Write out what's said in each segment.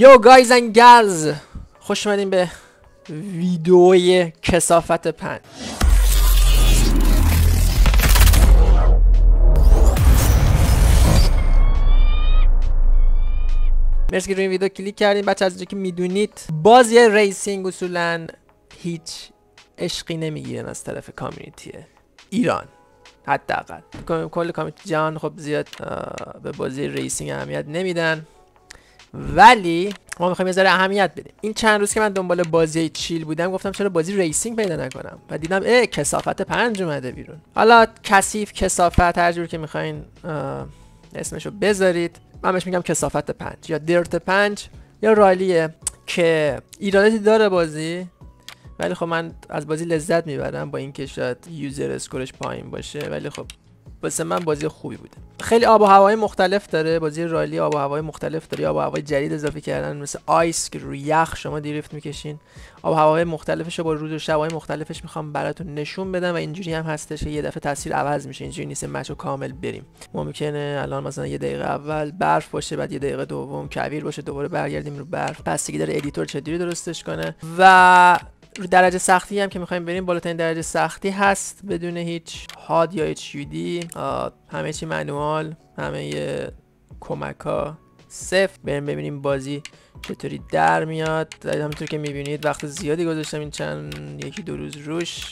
Yo guys and girls, خوش اومدین به ویدئوی کثافت پن. مرسی که روی این ویدیو کلیک کردین. بچه از اینجا که میدونید بازی ریسینگ اصولا هیچ عشقی نمیگیرن از طرف کامیونیتی ایران، حداقل کل کامیونیتی جهان خب زیاد به بازی ریسینگ اهمیت نمیدن، ولی ما میخوایم یه ذره اهمیت بدیم. این چند روز که من دنبال بازی چیل بودم گفتم چرا بازی ریسینگ پیدا نکنم و دیدم کثافت 5 اومده بیرون. حالا کثیف، کثافت، هر جور که میخواین اسمشو بذارید، من بهش میگم کثافت 5 یا درت 5 یا رالیه که ایراداتی داره بازی، ولی خب من از بازی لذت میبرم با اینکه شاید یوزر اسکورش پایین باشه، ولی خب واسه من بازی خوبی بوده. خیلی آب و هوای مختلف داره، بازی رالی آب و هوای مختلف داره، آب و هوای جدید اضافه کردن مثل آیس که روی یخ شما دریفت میکشین. آب و هوای مختلفش رو با روز و شب‌های مختلفش میخوام براتون نشون بدم و اینجوری هم هستش که یه دفعه تاثیر عوض میشه، اینجوری نیست مچو کامل بریم. ممکنه الان مثلا یه دقیقه اول برف باشه، بعد یه دقیقه دوم کویر باشه، دوباره برگردیم رو برف. بستگی داره ادیتور چجوری درستش کنه و درجه سختی هم که میخوایم بریم بالاترین درجه سختی هست، بدون هیچ هاد یا هیچ یودی، همه چی منوال، همه کمک ها صفر. بریم ببینیم بازی چطوری در میاد. همونطور که میبینید وقت زیادی گذاشتم این چند یکی دو روز روش،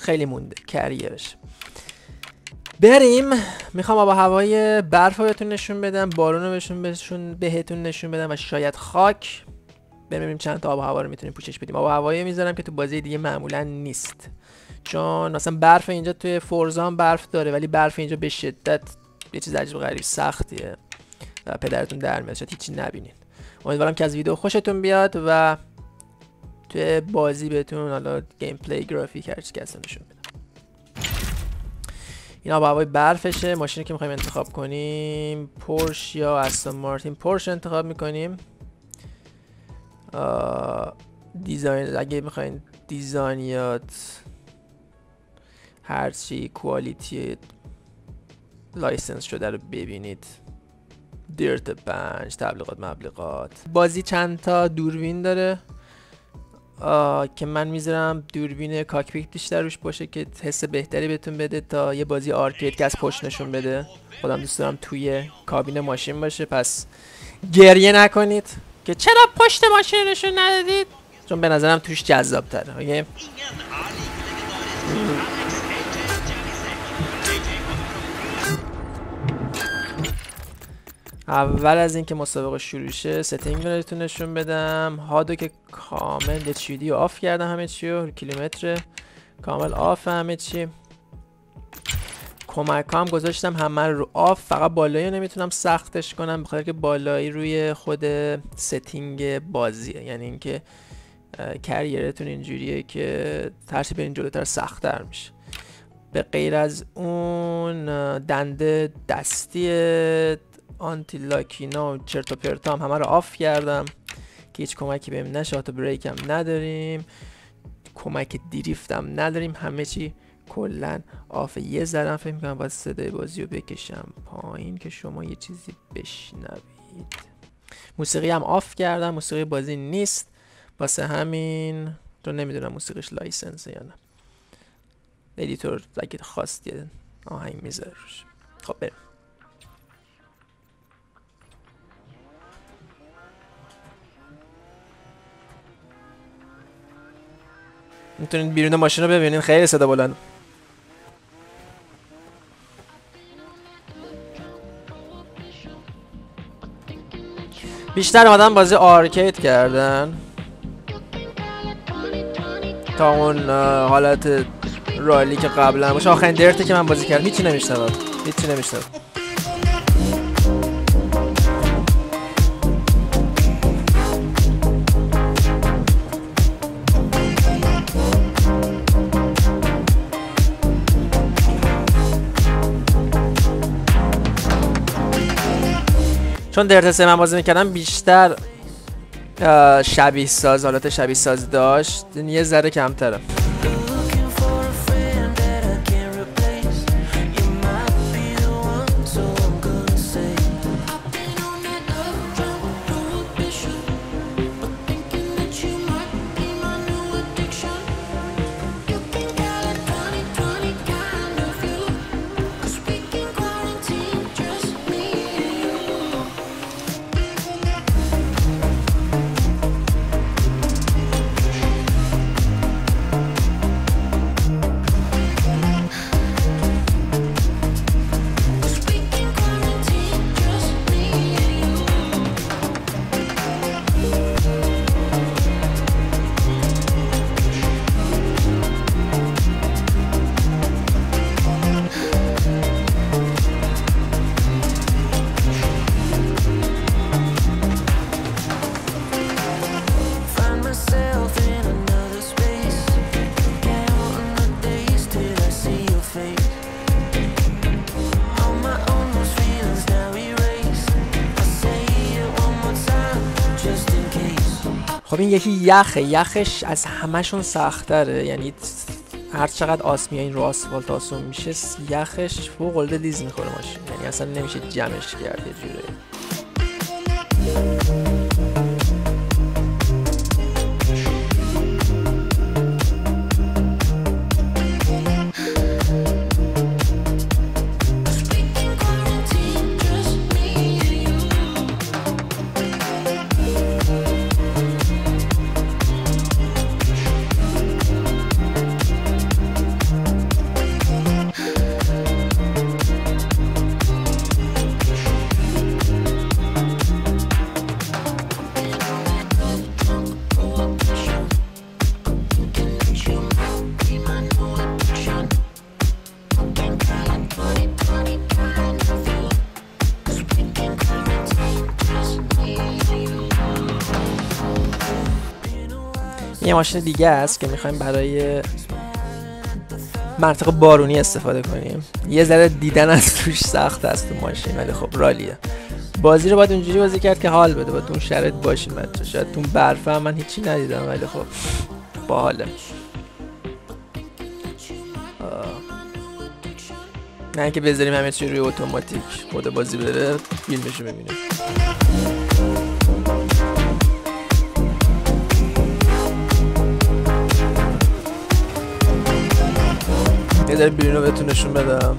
خیلی مونده کریرش. بریم، میخوام آب و هوای برف بهتون نشون بدم، بارون رو بهتون نشون بدم و شاید خاک. ببینیم چند تا آب و هوا رو میتونیم پوشش بدیم. آب و هوایی میذارم که تو بازی دیگه معمولا نیست، چون مثلا برف اینجا توی فورزا هم برف داره، ولی برف اینجا به شدت یه چیز عجیب غریب سختیه و پدرتون در میاد، شاید هیچی نبینین. امیدوارم که از ویدیو خوشتون بیاد و توی بازی بهتون حالا گیم پلی، گرافیک، هر چیزی که هست نشون بدم. این آب و هوای برفشه. ماشینی که میخوایم انتخاب کنیم پورش یا استون مارتین، پورش انتخاب میکنیم. دیزاین، اگه میخواین دیزاینیات هرچی کوالیتی لایسنس شده رو ببینید. دیرت 5، تبلیغات، مبلیغات. بازی چند تا دوربین داره که من میذارم دوربین کاکپیت بیشتر روش باشه که حس بهتری بهتون بده تا یه بازی آرکید که از پشت نشون بده. خودم دوست دارم توی کابین ماشین باشه، پس گریه نکنید که چرا پشت ماشین نشون ندادید، چون به نظرم توش جذاب تره. اول از اینکه مسابقه شروع شه ستینگ رو نشون بدم. هادو که کامل یه چیدی آف کردم، همه چی رو کیلومتر کامل آف، همه چی. کمک هم گذاشتم همه رو آف، فقط بالایی رو نمیتونم سختش کنم بخاطر که بالایی روی خود ستینگ بازیه، یعنی اینکه کریرتون اینجوریه که هرچی برین جلوتر سخت‌تر میشه. به غیر از اون دنده دستی، آنتی لاکینا و چرت و پرتا هم همه رو آف کردم که هیچ کمکی بهم نشه. آتو بریک هم نداریم، کمک دریفت هم نداریم، همه چی کلا آف. یه ذره فکر میکنم باید صدای بازی رو بکشم پایین که شما یه چیزی بشنوید. موسیقی هم آف کردم، موسیقی بازی نیست، واسه همین تو نمیدونم موسیقیش لایسنسه یا نه. ادیتور اگه خواستید آهنگ میذاره روش. خب بریم. میتونید بیرون ماشین رو ببینید، خیلی صدا بلند. بیشتر اومدن بازی آرکید کردن تا اون حالت رالی که قبلا باشه. آخرین درته که من بازی کردم هیچی نمیشنوم، هیچی نمیشنوم. چون درت 3 من بازی میکردم بیشتر شبیه ساز، حالت شبیه ساز داشت، یه ذره کمتره. خب این یکی یخه، یخش از همهشون سختره، یعنی هر چقدر آسمیا این رو آسفالت آسون میشه یخش فوق العاده لیز میکنه ماشین، یعنی اصلا نمیشه جمعش کرد یه جوره. یه ماشین دیگه است که میخوایم برای منطقه بارونی استفاده کنیم. یه ذره دیدن از توش سخت است تو ماشین، ولی خب رالیه. بازی رو باید اونجوری بازی کرد که حال بده، باید اون شرط باشین. بچه شاید تو برف هم من هیچی ندیدم، ولی خب باحاله. نه اینکه بذاریم همه چی روی اتوماتیک، خود بازی بره فیلمشو ببینیم. یه داری بیرون رو بهتون نشون بدم.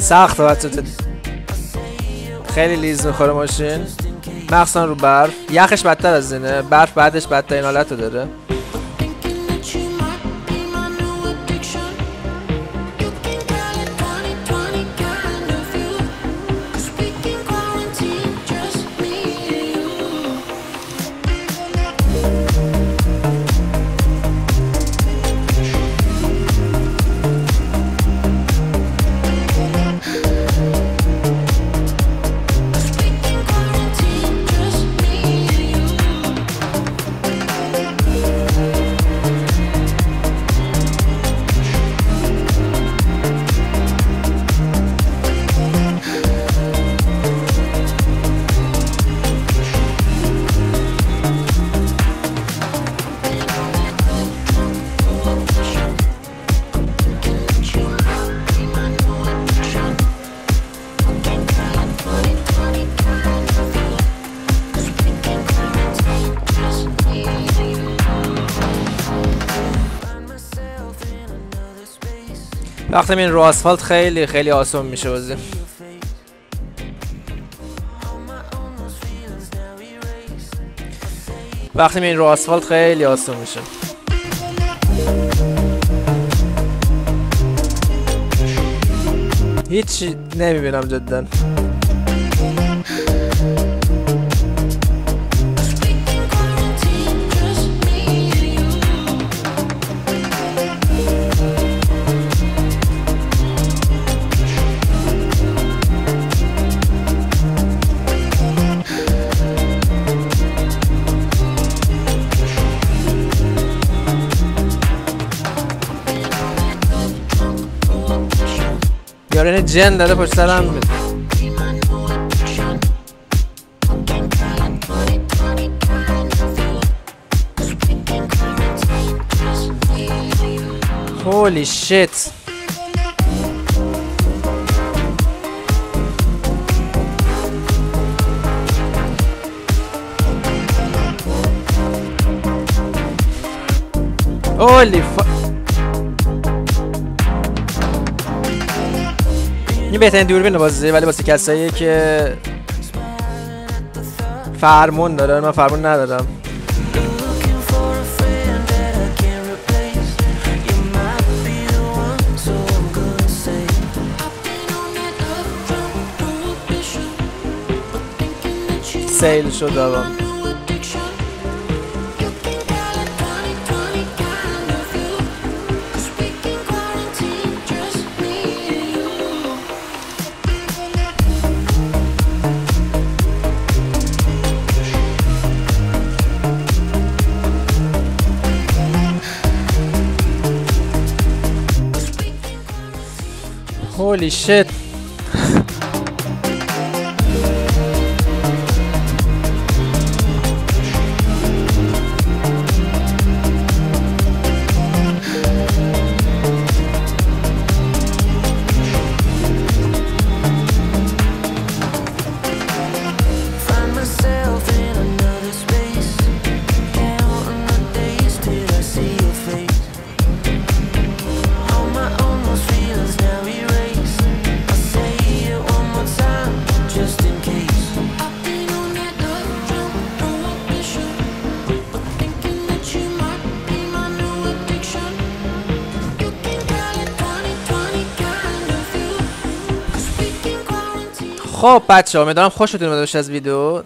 سخت بچه‌ها، خیلی لیز میخوره ماشین، مخصوصا رو برف. یخش بدتر از اینه، برف بعدش بدترین حالت رو داره. وقتی این رو آسفالت خیلی خیلی آسون میشه بازی. وقتی این رو آسفالت خیلی آسون میشه. هیچ نمیبینم جدا. یارن جن داره پشت سرم Holy shit. Holy fuck. این بهترین دوربین بازیه، ولی واسه کساییه که فرمون دارن. من فرمون ندارم. سیل شد آقا. Holy shit. خب بچه ها، امیدوارم خوشتون اومده باشه از ویدیو.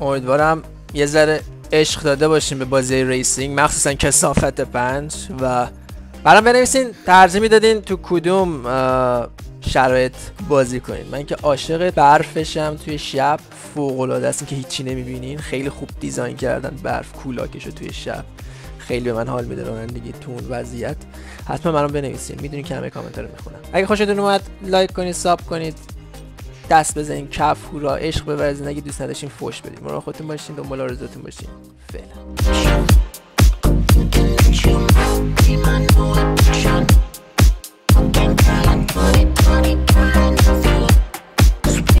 امیدوارم یه ذره عشق داده باشیم به بازی ریسینگ، مخصوصا کثافت 5. و برام بنویسین ترجیح میدادین تو کدوم شرایط بازی کنین. من که عاشق برفشم توی شب، فوق العاده است که هیچی نمیبینین. خیلی خوب دیزاین کردن برف کولاکشو توی شب، خیلی به من حال میده رانندگی تو اون وضعیت. حتما برام بنویسید، میدونید که همه کامنت رو میخونم. اگه خوشتون اومد لایک کنید، ساب کنید، دست بزنید کف، هورا، عشق ببرید. اگه دوست نداشتین فوش بدید. مراقب خودتون باشین، دنبال آرزوتون باشین. فعلا.